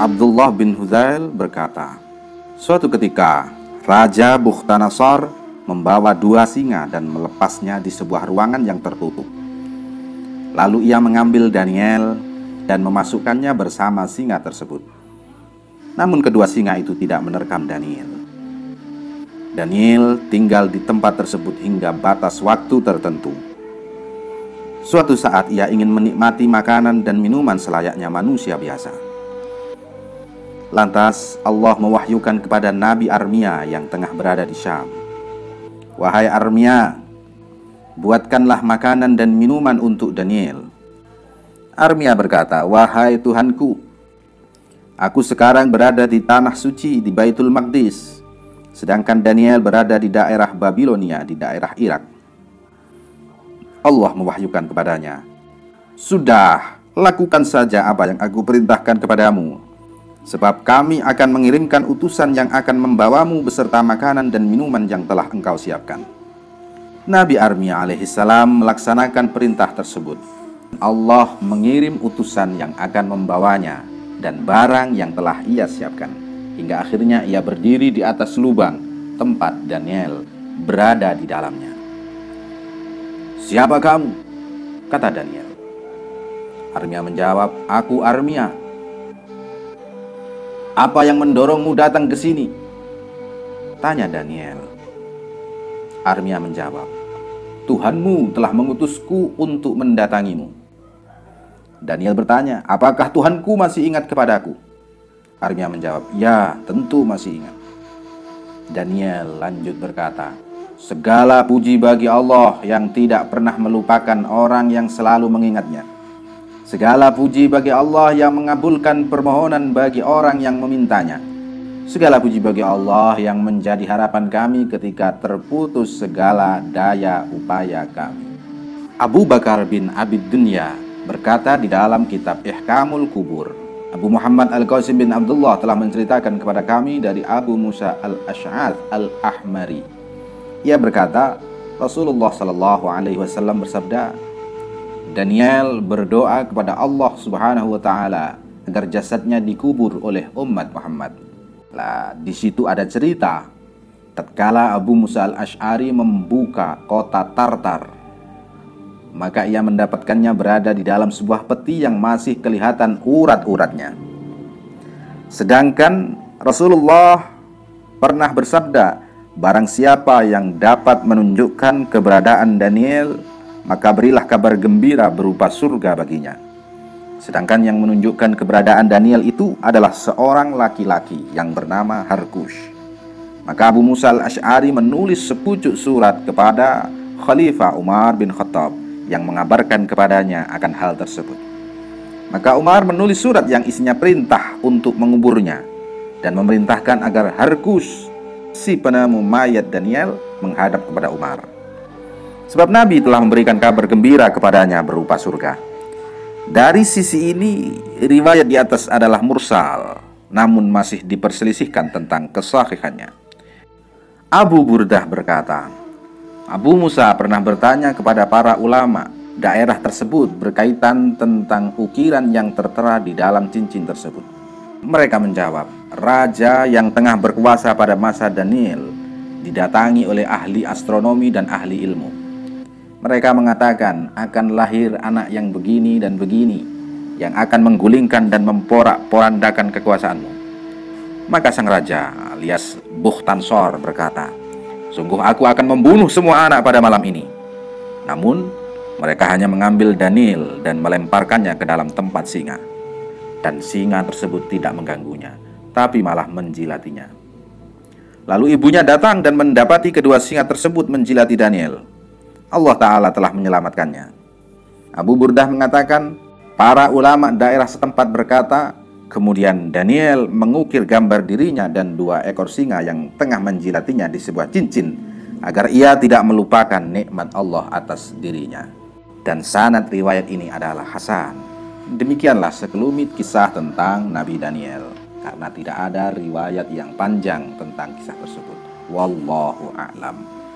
Abdullah bin Huzail berkata, suatu ketika Raja Bukhtanasar membawa 2 singa dan melepasnya di sebuah ruangan yang tertutup. Lalu ia mengambil Daniel dan memasukkannya bersama singa tersebut. Namun kedua singa itu tidak menerkam Daniel. Daniel tinggal di tempat tersebut hingga batas waktu tertentu. Suatu saat ia ingin menikmati makanan dan minuman selayaknya manusia biasa. Lantas Allah mewahyukan kepada Nabi Armia yang tengah berada di Syam. Wahai Armia, buatkanlah makanan dan minuman untuk Daniel. Armia berkata, wahai Tuhanku, aku sekarang berada di tanah suci di Baitul Maqdis, sedangkan Daniel berada di daerah Babilonia, di daerah Irak. Allah mewahyukan kepadanya, sudah, lakukan saja apa yang aku perintahkan kepadamu, sebab kami akan mengirimkan utusan yang akan membawamu beserta makanan dan minuman yang telah engkau siapkan. Nabi Armia alaihissalam melaksanakan perintah tersebut. Allah mengirim utusan yang akan membawanya dan barang yang telah ia siapkan, hingga akhirnya ia berdiri di atas lubang tempat Daniel berada di dalamnya. Siapa kamu? Kata Daniel. Armia menjawab, aku Armia. Apa yang mendorongmu datang ke sini? Tanya Daniel. Armia menjawab, Tuhanmu telah mengutusku untuk mendatangimu. Daniel bertanya, apakah Tuhanku masih ingat kepadaku? Armia menjawab, ya, tentu masih ingat. Daniel lanjut berkata, segala puji bagi Allah yang tidak pernah melupakan orang yang selalu mengingatnya. Segala puji bagi Allah yang mengabulkan permohonan bagi orang yang memintanya. Segala puji bagi Allah yang menjadi harapan kami ketika terputus segala daya upaya kami. Abu Bakar bin Abi Dunya berkata di dalam kitab Ihkamul Kubur, Abu Muhammad Al-Qasim bin Abdullah telah menceritakan kepada kami dari Abu Musa Al-Ash'ari Al-Ahmari. Ia berkata, Rasulullah Shallallahu Alaihi Wasallam bersabda, Daniel berdoa kepada Allah Subhanahu Wa Taala agar jasadnya dikubur oleh umat Muhammad. Lah, di situ ada cerita. Tatkala Abu Musa Al-Ash'ari membuka kota Tartar, maka ia mendapatkannya berada di dalam sebuah peti yang masih kelihatan urat-uratnya. Sedangkan Rasulullah pernah bersabda, barang siapa yang dapat menunjukkan keberadaan Daniel, maka berilah kabar gembira berupa surga baginya. Sedangkan yang menunjukkan keberadaan Daniel itu adalah seorang laki-laki yang bernama Harkush. Maka Abu Musa Al-Ash'ari menulis sepucuk surat kepada Khalifah Umar bin Khattab yang mengabarkan kepadanya akan hal tersebut. Maka Umar menulis surat yang isinya perintah untuk menguburnya dan memerintahkan agar Harkush, si penemu mayat Daniel, menghadap kepada Umar, sebab Nabi telah memberikan kabar gembira kepadanya berupa surga. Dari sisi ini, riwayat di atas adalah mursal, namun masih diperselisihkan tentang kesahihannya. Abu Burdah berkata, Abu Musa pernah bertanya kepada para ulama daerah tersebut berkaitan tentang ukiran yang tertera di dalam cincin tersebut. Mereka menjawab, raja yang tengah berkuasa pada masa Daniel didatangi oleh ahli astronomi dan ahli ilmu. Mereka mengatakan akan lahir anak yang begini dan begini, yang akan menggulingkan dan memporak-porandakan kekuasaanmu. Maka sang raja alias Bukhtanasar berkata, sungguh aku akan membunuh semua anak pada malam ini. Namun mereka hanya mengambil Daniel dan melemparkannya ke dalam tempat singa, dan singa tersebut tidak mengganggunya, tapi malah menjilatinya. Lalu ibunya datang dan mendapati kedua singa tersebut menjilati Daniel. Allah Ta'ala telah menyelamatkannya. Abu Burdah mengatakan, para ulama daerah setempat berkata, kemudian Daniel mengukir gambar dirinya dan 2 ekor singa yang tengah menjilatinya di sebuah cincin, agar ia tidak melupakan nikmat Allah atas dirinya. Dan sanad riwayat ini adalah hasan. Demikianlah sekelumit kisah tentang Nabi Daniel, karena tidak ada riwayat yang panjang tentang kisah tersebut. Wallahu a'lam.